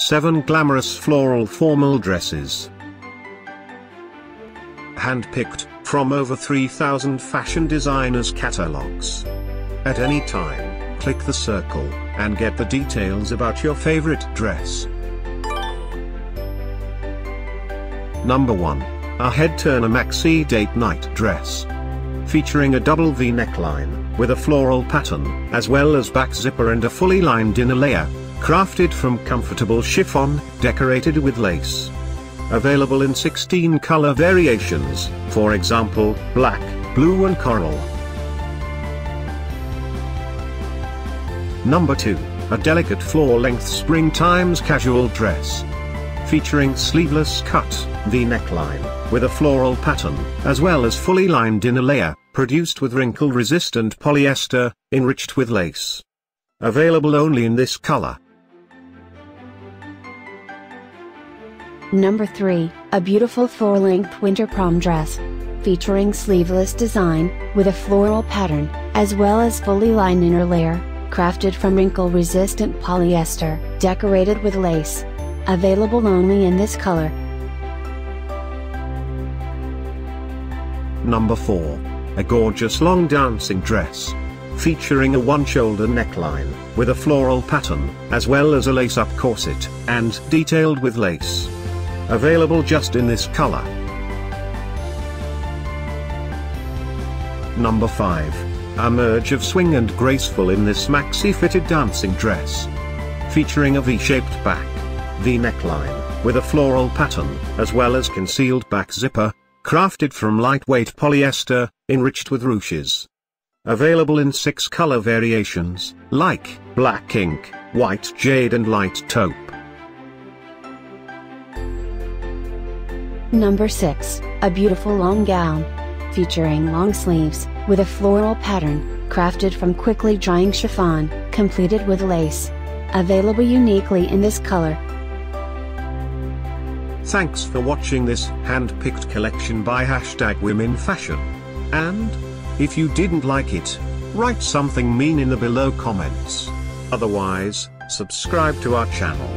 7 Glamorous Floral Formal Dresses. Handpicked from over 3,000 fashion designers' catalogs. At any time, click the circle and get the details about your favorite dress. Number 1. A Head-Turner Maxi Date Night Dress. Featuring a double V neckline, with a floral pattern, as well as back zipper and a fully lined inner layer, crafted from comfortable chiffon, decorated with lace. Available in 16 color variations, for example, black, blue and coral. Number 2. A Delicate Floor-Length Springtime's Casual Dress. Featuring sleeveless cut, V neckline, with a floral pattern, as well as fully lined inner layer, produced with wrinkle-resistant polyester, enriched with lace. Available only in this color. Number 3, a Beautiful Four-Length Winter Prom Dress. Featuring sleeveless design, with a floral pattern, as well as fully lined inner layer, crafted from wrinkle-resistant polyester, decorated with lace. Available only in this color. Number 4. A Gorgeous Long Dancing Dress. Featuring a one-shoulder neckline, with a floral pattern, as well as a lace-up corset, and detailed with lace. Available just in this color. Number 5. A Merge of Swing and Graceful in this maxi-fitted dancing dress. Featuring a V-shaped back, V neckline, with a floral pattern, as well as concealed back zipper, crafted from lightweight polyester, enriched with ruches. Available in 6 color variations, like black ink, white jade and light taupe. Number 6, a Beautiful Long Gown. Featuring long sleeves, with a floral pattern, crafted from quickly drying chiffon, completed with lace. Available uniquely in this color. Thanks for watching this hand-picked collection by #WomenFashion. And, if you didn't like it, write something mean in the below comments. Otherwise, subscribe to our channel.